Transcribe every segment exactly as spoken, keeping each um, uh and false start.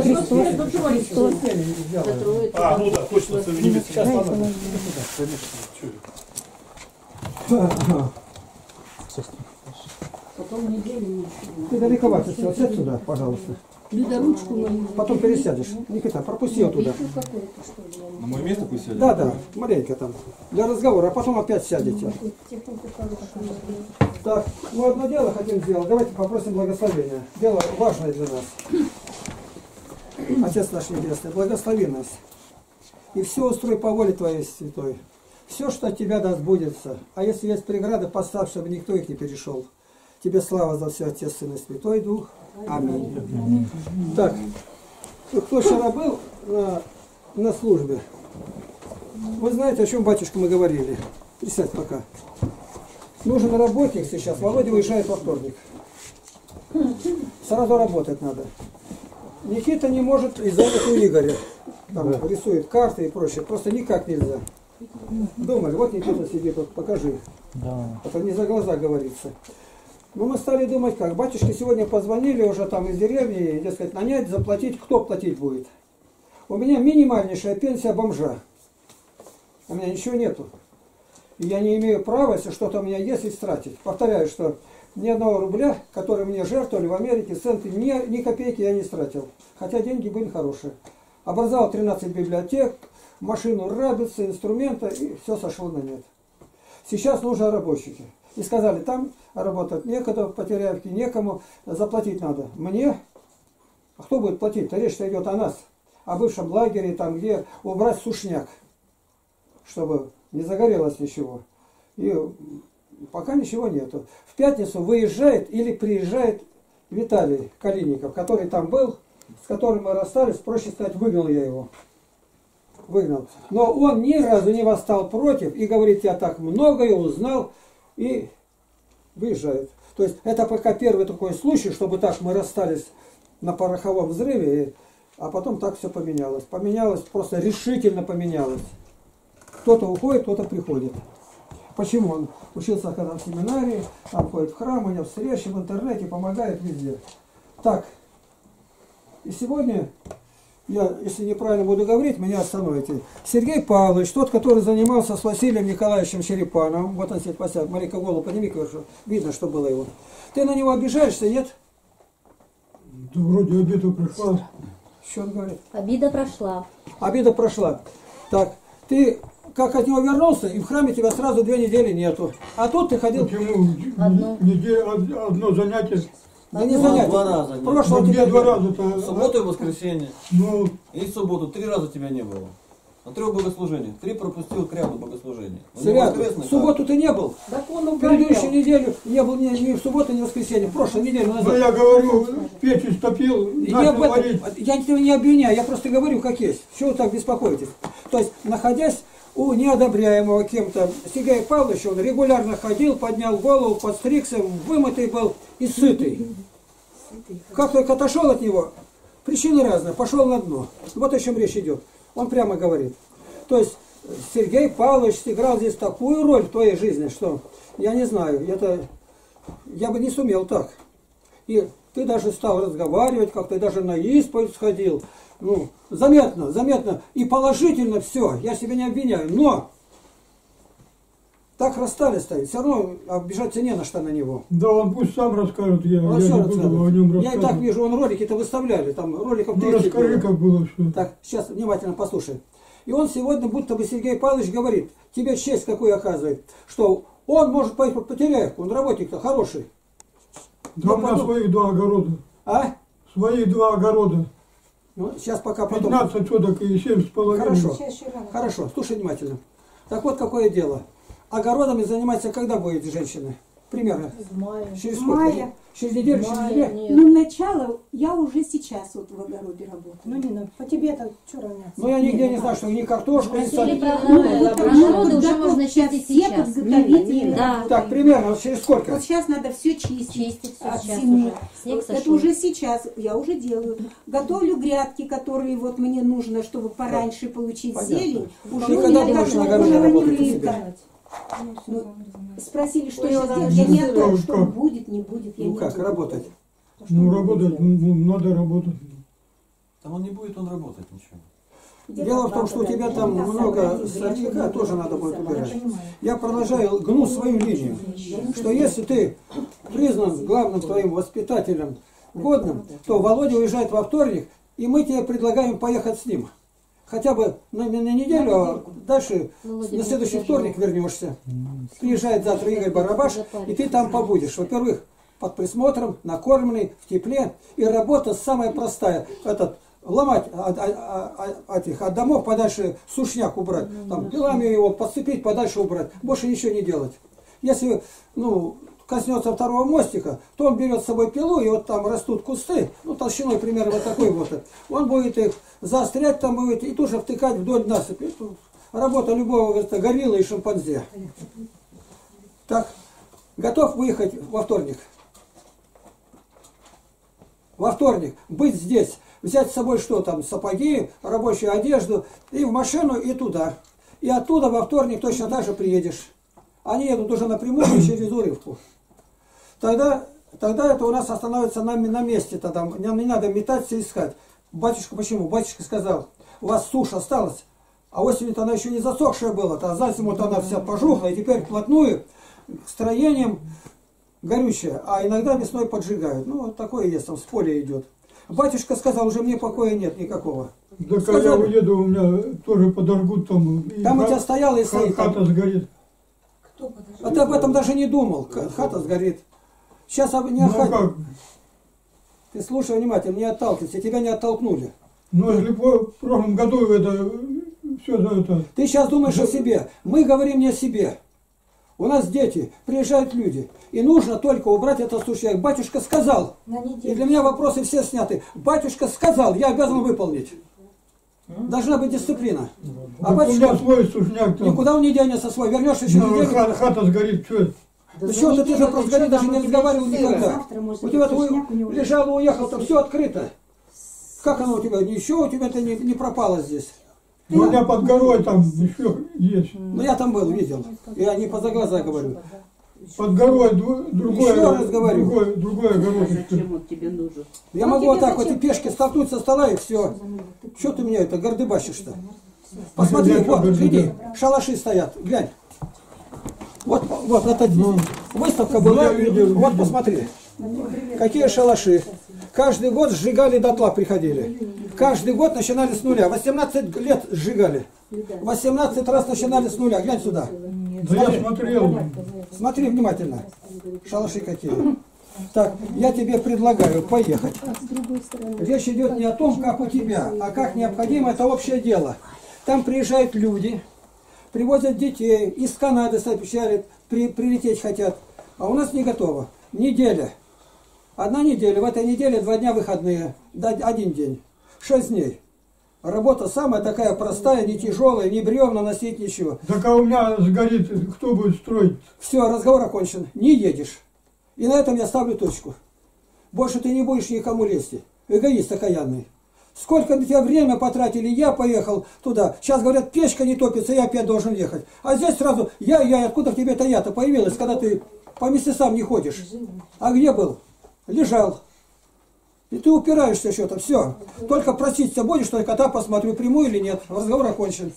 Христос, Христос, Христос. А, ну да, точно современность. Сейчас ладно. Конечно. Потом неделю ничего. Ты далековато все, отсядь сюда, пожалуйста. Потом пересядешь. Никита, пропусти ее туда. На мое место пусть сядет? Да, да, маленько там. Для разговора, а потом опять сядете. Так, мы одно дело хотим сделать. Давайте попросим благословения. Дело важное для нас. Отец наш Небесный, благослови нас. И все устрой по воле Твоей святой. Все, что от Тебя, да сбудется. А если есть преграды, поставь, чтобы никто их не перешел. Тебе слава за все, Отец, Сын и Святой Дух. Аминь. Аминь. Так, кто вчера был на, на службе, вы знаете, о чем, батюшка, мы говорили. Присядь пока. Нужен работник сейчас. Володя уезжает во вторник. Сразу работать надо. Никита не может из-за этого у Игоря. Там да. Рисует карты и прочее. Просто никак нельзя. Думали, вот Никита сидит, вот покажи. Да. Это не за глаза говорится. Но мы стали думать как. Батюшки сегодня позвонили уже там из деревни, дескать, нанять, заплатить. Кто платить будет? У меня минимальнейшая пенсия бомжа. У меня ничего нету. И я не имею права, если что-то у меня есть, истратить. Повторяю, что ни одного рубля, который мне жертвовали в Америке, центы, ни, ни копейки я не стратил. Хотя деньги были хорошие. Образовал тринадцать библиотек, машину рабицы, инструмента, и все сошло на нет. Сейчас нужны работники. И сказали, там работать некогда, в Потеряевке некому, заплатить надо. Мне? А кто будет платить-то? Речь-то идет о нас. О бывшем лагере, там где убрать сушняк, чтобы не загорелось ничего. И пока ничего нету. В пятницу выезжает или приезжает Виталий Калиников, который там был, с которым мы расстались, проще сказать, выгнал я его. Выгнал. Но он ни разу не восстал против и говорит, я так многое узнал, и выезжает. То есть это пока первый такой случай, чтобы так мы расстались на пороховом взрыве, а потом так все поменялось. Поменялось, просто решительно поменялось. Кто-то уходит, кто-то приходит. Почему? Он учился когда в семинарии, там ходит в храм, у него встречи в интернете, помогает везде. Так, и сегодня, я, если неправильно буду говорить, меня остановите. Сергей Павлович, тот, который занимался с Василием Николаевичем Черепановым, вот он сидит, посядет, Марика, голову подними, видно, что было его. Ты на него обижаешься, нет? Да вроде обида прошла. Что он говорит? Обида прошла. Обида прошла. Так, ты как от него вернулся, и в храме тебя сразу две недели нету. А тут ты ходил... Почему? Одно, неделя, одно занятие... Да не занятие. Два раза. Прошлого ну, тебя два раза -то... Субботу и воскресенье. Ну... И в субботу. Три раза тебя не было. На трех богослужениях. Три пропустил к ряду богослужения. В субботу ты не был? Так он в предыдущую неделю не был ни, ни в субботу, ни в воскресенье. В прошлой неделе назад. Да я говорю, печь истопил, начал варить. Я тебя не обвиняю, я просто говорю, как есть. Чего вы так беспокоитесь? То есть, находясь у неодобряемого кем-то Сергея Павловича, он регулярно ходил, поднял голову, подстригся, вымытый был и сытый. Как только отошел от него, причины разные, пошел на дно. Вот о чем речь идет. Он прямо говорит. То есть Сергей Павлович сыграл здесь такую роль в твоей жизни, что я не знаю, это я бы не сумел так. И ты даже стал разговаривать, как ты даже на исповедь сходил. Ну, заметно, заметно и положительно все, я себя не обвиняю, но так расстались-то, все равно обижаться не на что на него. Да он пусть сам расскажет, я, я не буду о нем рассказывать. Я и так вижу, он ролики-то выставляли, там роликов тридцать. Ну расскажи, как было все. Так, сейчас внимательно послушай. И он сегодня, будто бы Сергей Павлович говорит, тебе честь какую оказывает, что он может пойти по Потеряевку, он работник-то хороший. Да у меня своих два огорода. А? Своих два огорода. Ну, сейчас пока потом... пятнадцать соток и семь с половиной. Хорошо, хорошо, слушай внимательно. Так вот, какое дело. Огородами заниматься когда будет женщина? Примерно. В мае. Через сколько? Мая. Через неделю, через неделю? Ну, начало я уже сейчас вот в огороде работаю. Ну, не надо. По тебе-то что равняться? Ну, я нигде не знаю, что ни картошку, ни сад. Ну, вот огороды уже можно чистить сейчас. Так, примерно, через сколько? Вот сейчас надо все чистить. От семьи. Это уже сейчас, я уже делаю. Готовлю грядки, которые вот мне нужно, чтобы пораньше получить зелень. Уже никогда не можешь на огороде работать у себя. Ну, спросили, что я сделаю, я не знаю, что будет, не будет. Я ну не как, буду. Работать? Ну, работать, ну, надо работать. Там он не будет он работать ничего. Дело, Дело в том, что у тебя там много сорняка, тоже надо будет убирать. Я продолжаю, гну свою линию, что если ты признан главным твоим воспитателем годным, то Володя уезжает во вторник, и мы тебе предлагаем поехать с ним. Хотя бы на, на неделю, а дальше на следующий вторник вернешься. Приезжает завтра Игорь Барабаш, и ты там побудешь. Во-первых, под присмотром, накормленный, в тепле. И работа самая простая. Этот... Ломать от, от, от, их, от домов подальше сушняк убрать, там, белами его подцепить, подальше убрать, больше ничего не делать. Если ну, коснется второго мостика, то он берет с собой пилу, и вот там растут кусты, ну толщиной примерно вот такой вот. Он будет их заострять там будет и тут же втыкать вдоль насыпи. Работа любого гориллы и шимпанзе. Так, готов выехать во вторник? Во вторник быть здесь. Взять с собой что там, сапоги, рабочую одежду, и в машину, и туда. И оттуда во вторник точно так же приедешь. Они едут уже напрямую через Урывку. Тогда, тогда это у нас остановится на, на месте, тогда не, не надо метаться и искать. Батюшка почему? Батюшка сказал, у вас сушь осталась, а осенью-то она еще не засохшая была, а за зиму-то она вся пожухла, и теперь вплотную к строениям горючее, а иногда весной поджигают. Ну, вот такое есть, там с поля идет. Батюшка сказал, уже мне покоя нет никакого. Да когда я уеду, у меня тоже подожгут там. Там у тебя стояла и стоит. Хата сгорит. Кто подожгет? А ты об этом даже не думал. Хата сгорит. Сейчас не ну, охватит. Как? Ты слушай внимательно, не отталкивайся, тебя не оттолкнули. Ну, если в прошлом году это все за это. Ты сейчас думаешь да. о себе. Мы говорим не о себе. У нас дети, приезжают люди, и нужно только убрать этот сушняк. Батюшка сказал, и для меня вопросы все сняты. Батюшка сказал, я обязан выполнить. Должна быть дисциплина. А да батюшка, свой сушняк, никуда он не денется свой, вернешься через неделю. Хата, хата сгорит, что это? Да что ты, ты же просто горит, даже не разговаривал никогда. У тебя лежало, уехал, там все открыто. Как оно у тебя? Ничего у тебя-то не, не пропало здесь. Ты ну, я там... под горой там еще есть. Ну, я там был, видел. Я не поза глаза говорю. Под горой другое, другое, другое горошечко. Я могу вот так вот и пешки столкнуть со стола, и все. Что ты меня это гордыбащишь-то? Посмотри, вот, гляди, шалаши стоят, глянь. Вот, вот, это выставка была, вот посмотри. Какие шалаши. Каждый год сжигали дотла, приходили. Каждый год начинали с нуля. восемнадцать лет сжигали. восемнадцать раз начинали с нуля. Глянь сюда. Да я смотрел. Смотри внимательно. Шалаши какие. Так, я тебе предлагаю поехать. Речь идет не о том, как у тебя, а как необходимо. Это общее дело. Там приезжают люди, привозят детей. Из Канады сообщают, при, прилететь хотят. А у нас не готово. Неделя. Одна неделя. В этой неделе два дня выходные. Один день. Шесть дней. Работа самая такая простая, не тяжелая, не бревна носить, ничего. Так а у меня сгорит, кто будет строить? Все, разговор окончен. Не едешь. И на этом я ставлю точку. Больше ты не будешь никому лезть. Эгоист окаянный. Сколько на тебя время потратили, я поехал туда. Сейчас говорят, печка не топится, я опять должен ехать. А здесь сразу, я, я, откуда в тебе это я-то появилась, когда ты по местам не ходишь? А где был? Лежал. И ты упираешься что-то, все. Только просить тебя будешь, только кота посмотрю, прямую или нет. Разговор окончен.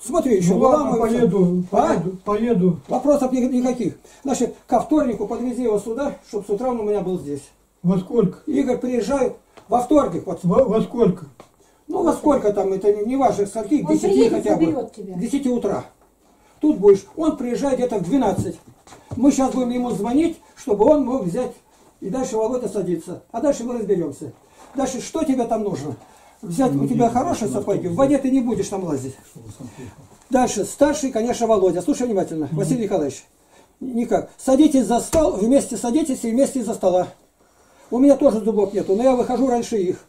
Смотри, еще ну, ладно, поеду, а? поеду. Вопросов никаких. Значит, ко вторнику подвези его сюда, чтобы с утра он у меня был здесь. Во сколько? Игорь приезжает во вторник. Вот. Во, во сколько? Ну, во сколько там, это не важно, скольки, к десяти хотя бы. К десяти утра. Тут будешь. Он приезжает где-то в двенадцать. Мы сейчас будем ему звонить, чтобы он мог взять... И дальше Володя садится. А дальше мы разберемся. Дальше что тебе там нужно? Взять у тебя хорошие сапоги, в воде ты не будешь там лазить. Дальше старший, конечно, Володя. Слушай внимательно, Василий Николаевич. Никак. Садитесь за стол, вместе садитесь и вместе за стола. У меня тоже зубов нету, но я выхожу раньше их.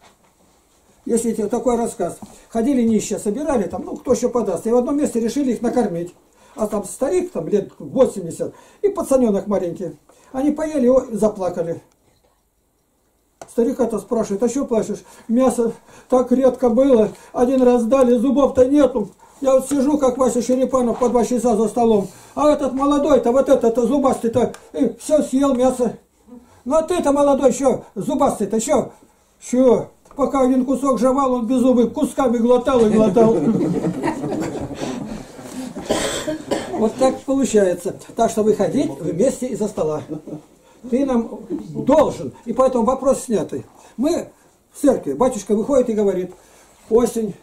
Если тебе такой рассказ. Ходили нищие, собирали там, ну кто еще подаст. И в одном месте решили их накормить. А там старик, там лет восемьдесят, и пацаненок маленький. Они поели и заплакали. Старика-то спрашивает, а что плачешь? Мясо так редко было, один раз дали, зубов-то нету. Я вот сижу, как Вася Черепанов, по два часа за столом. А этот молодой-то, вот этот-то зубастый-то, и все съел мясо. Ну а ты-то молодой, что, зубастый-то, что? Что? пока один кусок жевал, он беззубый кусками глотал и глотал. Вот так получается. Так что выходить вместе из-за стола. Ты нам должен. И поэтому вопрос снятый. Мы в церкви. Батюшка выходит и говорит: осень,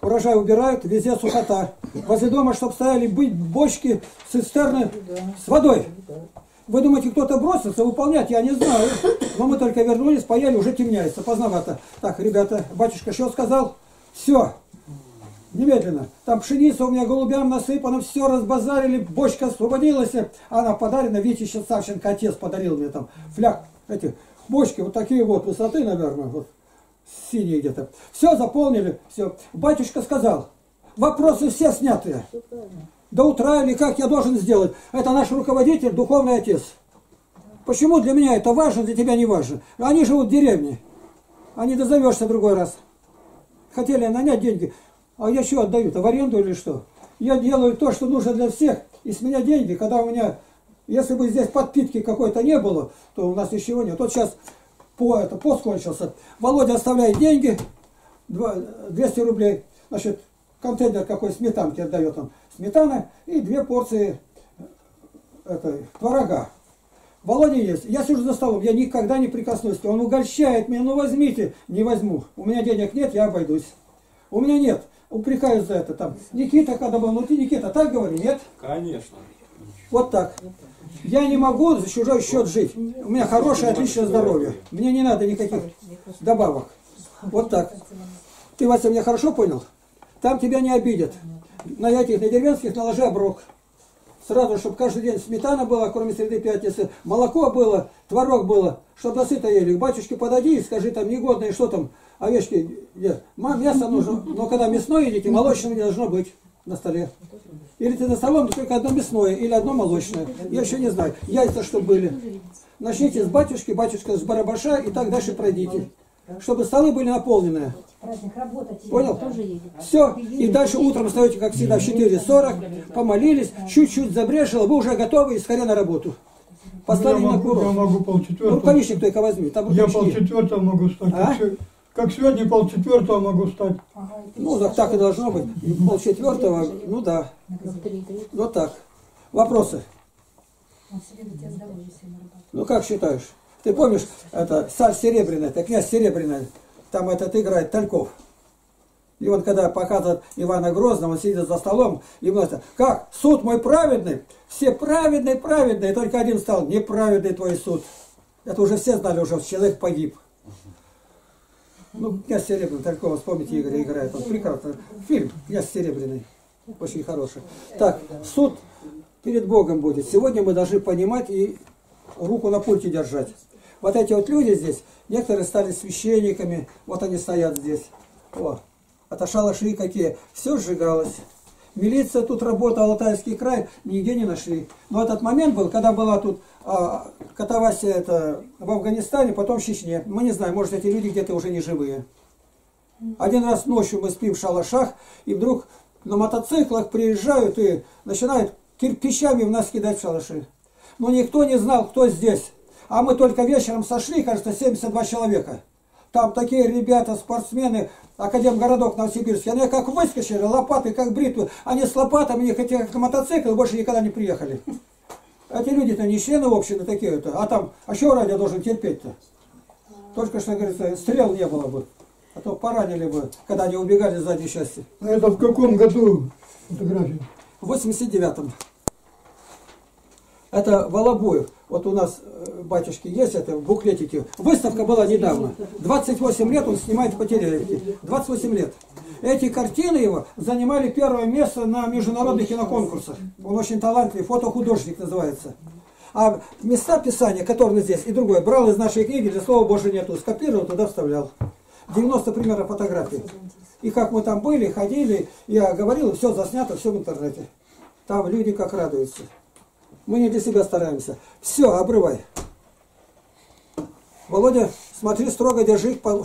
урожай убирают, везде сухота. Возле дома, чтобы стояли бочки, цистерны с водой. Вы думаете, кто-то бросится выполнять? Я не знаю. Но мы только вернулись, поели, уже темняется, поздновато. Так, ребята, батюшка что сказал? Все. Немедленно. Там пшеница у меня голубям насыпана, все разбазарили, бочка освободилась. Она подарена, видите, сейчас Савченко отец подарил мне там фляг. Эти бочки вот такие вот высоты, наверное, вот синие где-то. Все заполнили, все. Батюшка сказал, вопросы все снятые. До утра или как я должен сделать? Это наш руководитель, духовный отец. Почему для меня это важно, для тебя не важно? Они живут в деревне. Они дозовешься в другой раз. Хотели нанять деньги. А я что отдаю-то, в аренду или что? Я делаю то, что нужно для всех. И с меня деньги, когда у меня... Если бы здесь подпитки какой-то не было, то у нас ничего нет. Вот сейчас по, это, пост кончился. Володя оставляет деньги, двести рублей. Значит, контейнер какой сметанки отдает он. Сметана и две порции этой, творога. Володя есть. Я сижу за столом, я никогда не прикоснусь. Он угощает меня, ну возьмите. Не возьму. У меня денег нет, я обойдусь. У меня нет. Упрекают за это там. Никита, когда был, ну ты, Никита, так говори, нет? Конечно. Вот так. Я не могу за чужой счет жить. У меня хорошее, отличное здоровье. Мне не надо никаких добавок. Вот так. Ты, Вася, меня хорошо понял? Там тебя не обидят. На этих, на деревенских наложи оброк. Сразу, чтобы каждый день сметана была, кроме среды пятницы, молоко было, творог было, чтобы досыта ели. Батюшке подойди и скажи, там, негодные, что там, овечки, нет. Мам, мясо нужно, но когда мясное едите, молочное не должно быть на столе. Или ты на столом, только одно мясное, или одно молочное. Я еще не знаю, яйца что были. Начните с батюшки, батюшка с барабаша, и так дальше пройдите. Чтобы столы были наполнены. Понял? Все. И дальше утром встаете, как всегда, в четыре сорок, помолились, чуть-чуть забрешило, вы уже готовы и скорее на работу. Поставили на курок. Я могу полчетвертого. Рукавичник только возьми. Там я полчетвертого могу встать. А? Как сегодня полчетвертого могу встать. Ну, так, так и должно быть. Полчетвертого, ну да. Вот так. Вопросы? Ну, как считаешь? Ты помнишь, это царь Серебряный, это князь Серебряный, там этот играет Тальков. И он когда показывает Ивана Грозного, он сидит за столом, и говорит: как, суд мой праведный, все праведные, праведные, только один стал, неправедный твой суд. Это уже все знали, уже человек погиб. Ну, князь Серебряный, Талькова, вспомните, Игоря играет, он прекрасно. Фильм «Князь Серебряный», очень хороший. Так, суд перед Богом будет. Сегодня мы должны понимать и руку на пульте держать. Вот эти вот люди здесь, некоторые стали священниками, вот они стоят здесь. О, это шалаши какие. Все сжигалось. Милиция тут работала, Алтайский край, нигде не нашли. Но этот момент был, когда была тут а, Катавасия это, в Афганистане, потом в Чечне. Мы не знаем, может, эти люди где-то уже не живые. Один раз ночью мы спим в шалашах, и вдруг на мотоциклах приезжают и начинают кирпичами в нас кидать в шалаши. Но никто не знал, кто здесь. А мы только вечером сошли, кажется, семьдесят два человека. Там такие ребята, спортсмены, Академгородок, Новосибирский. Они как выскочили, лопаты, как бритвы. Они с лопатами, не хотели как мотоциклы, больше никогда не приехали. Эти люди-то не члены общины такие-то. А там, а что ради должен терпеть-то? Только что, говорится, стрел не было бы. А то поранили бы, когда они убегали с задней части. Это в каком году фотография? В восемьдесят девятом. Это Волобуев. Вот у нас батюшки есть, это в буклетике. Выставка была недавно. двадцать восемь лет он снимает в Потеряевке. двадцать восемь лет. Эти картины его занимали первое место на международных киноконкурсах. Он очень талантливый, фотохудожник называется. А места писания, которые здесь и другое, брал из нашей книги, для слова Божьего нету. Скопировал, туда вставлял. девяносто примеров фотографий. И как мы там были, ходили, я говорил, все заснято, все в интернете. Там люди как радуются. Мы не для себя стараемся. Все, обрывай. Володя, смотри, строго держи, чтобы...